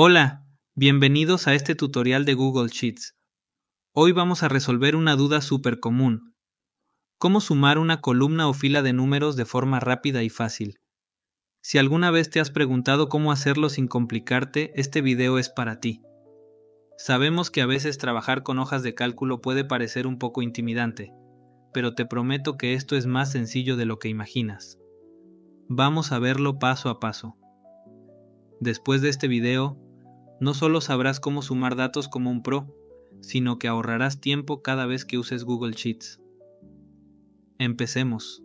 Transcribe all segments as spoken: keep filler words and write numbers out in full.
Hola, bienvenidos a este tutorial de Google Sheets. Hoy vamos a resolver una duda súper común. ¿Cómo sumar una columna o fila de números de forma rápida y fácil? Si alguna vez te has preguntado cómo hacerlo sin complicarte, este video es para ti. Sabemos que a veces trabajar con hojas de cálculo puede parecer un poco intimidante, pero te prometo que esto es más sencillo de lo que imaginas. Vamos a verlo paso a paso. Después de este video, no solo sabrás cómo sumar datos como un pro, sino que ahorrarás tiempo cada vez que uses Google Sheets. Empecemos.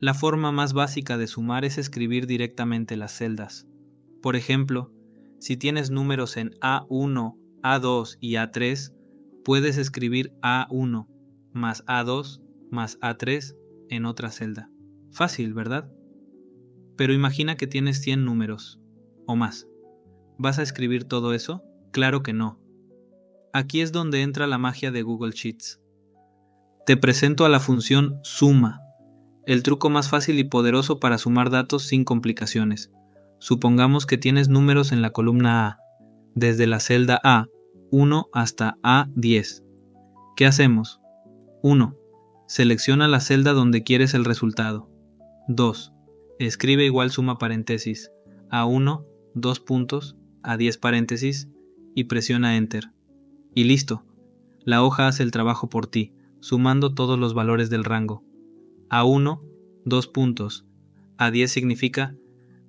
La forma más básica de sumar es escribir directamente las celdas. Por ejemplo, si tienes números en A uno, A dos y A tres, puedes escribir A uno más A dos más A tres en otra celda. Fácil, ¿verdad? Pero imagina que tienes cien números o más. ¿Vas a escribir todo eso? Claro que no. Aquí es donde entra la magia de Google Sheets. Te presento a la función suma, el truco más fácil y poderoso para sumar datos sin complicaciones. Supongamos que tienes números en la columna A, desde la celda A uno hasta A diez. ¿Qué hacemos? uno. Selecciona la celda donde quieres el resultado. dos. Escribe igual suma paréntesis, A uno, dos puntos, A diez paréntesis, y presiona Enter. Y listo, la hoja hace el trabajo por ti, sumando todos los valores del rango. A uno, dos puntos, A diez significa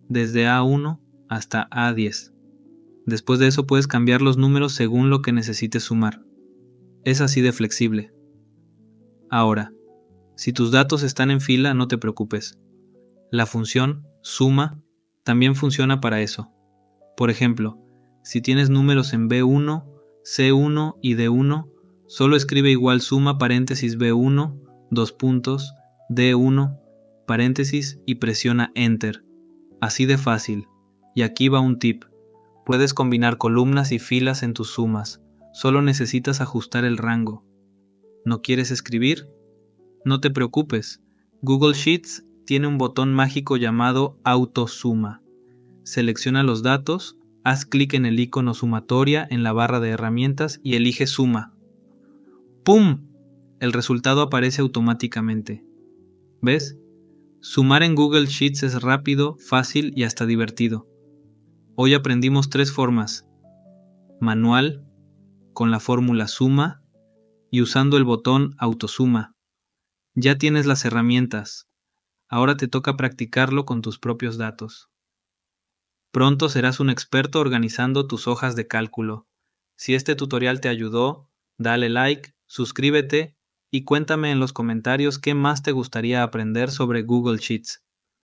desde A uno hasta A diez. Después de eso puedes cambiar los números según lo que necesites sumar. Es así de flexible. Ahora, si tus datos están en fila, no te preocupes. La función suma también funciona para eso. Por ejemplo, si tienes números en B uno, C uno y D uno, solo escribe igual suma paréntesis B uno, dos puntos, D uno, paréntesis y presiona Enter. Así de fácil. Y aquí va un tip. Puedes combinar columnas y filas en tus sumas. Solo necesitas ajustar el rango. ¿No quieres escribir? No te preocupes. Google Sheets tiene un botón mágico llamado AutoSuma. Selecciona los datos, haz clic en el icono sumatoria en la barra de herramientas y elige suma. ¡Pum! El resultado aparece automáticamente. ¿Ves? Sumar en Google Sheets es rápido, fácil y hasta divertido. Hoy aprendimos tres formas: manual, con la fórmula suma y usando el botón AutoSuma. Ya tienes las herramientas, ahora te toca practicarlo con tus propios datos. Pronto serás un experto organizando tus hojas de cálculo. Si este tutorial te ayudó, dale like, suscríbete y cuéntame en los comentarios qué más te gustaría aprender sobre Google Sheets.